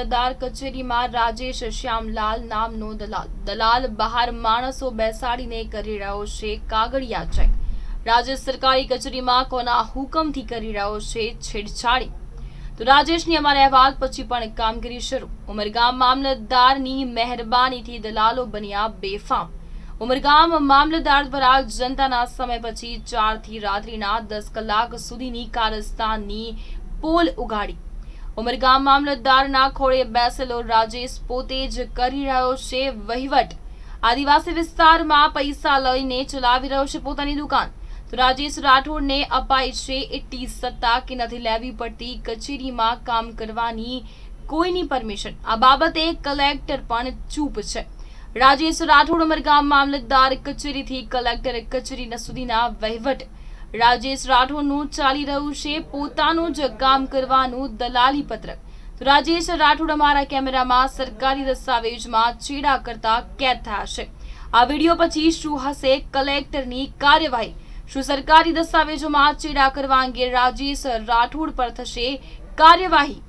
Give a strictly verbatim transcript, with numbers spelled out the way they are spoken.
મામલતદાર કચેરીમાં રાજેશ શ્યામલાલ નામનો દલાલ દલાલ બહાર માણસો બેસાડીને કરી રહ્યો છે કાગળિયા ચેક. રાજ્ય સરકારી કચેરીમાં કોના હુકમથી કરી રહ્યો છે છેડછાડી? તો રાજેશની અમારા અહેવાલ પછી પણ કામગીરી શરૂ. ઉમરગામ મામલતદારની મહેરબાનીથી દલાલો બન્યા બેફામ. ઉમરગામ મામલતદાર દ્વારા જનતાના સમય પછી ચારથી રાત્રિના દસ કલાક સુધીની કારસ્તાનની પોલ ઉગાડી. ઉમરગામ મામલતદારના ખોળે બેસેલો રાજેશ પોતે જ કરી રહ્યો છે વહીવટ. આદિવાસી વિસ્તારમાં પૈસા લઈને ચલાવી રહ્યો છે પોતાની દુકાન. તો રાજેશ રાઠોડને અપાય છે એટલી સત્તા કે નથી લેવી પડતી કચેરીમાં કામ કરવાની કોઈની પરમિશન. આ બાબતે કલેક્ટર પણ ચૂપ છે. રાજેશ રાઠોડ ઉમરગામ મામલતદાર કચેરીથી કલેક્ટર કચેરી સુધીના વહીવટ રાજેશ રાઠોડનું ચાલી રહ્યું છે. પોતાનું જ કામ કરવાનું દલાલી પત્રક. તો રાજેશ રાઠોડ અમારા કેમેરામાં સરકારી દસ્તાવેજમાં ચેડા કરતા કેદ થયા છે. આ વિડીયો પછી શું હશે કલેક્ટરની કાર્યવાહી? શું સરકારી દસ્તાવેજોમાં ચેડા કરવા અંગે રાજેશ રાઠોડ પર થશે કાર્યવાહી?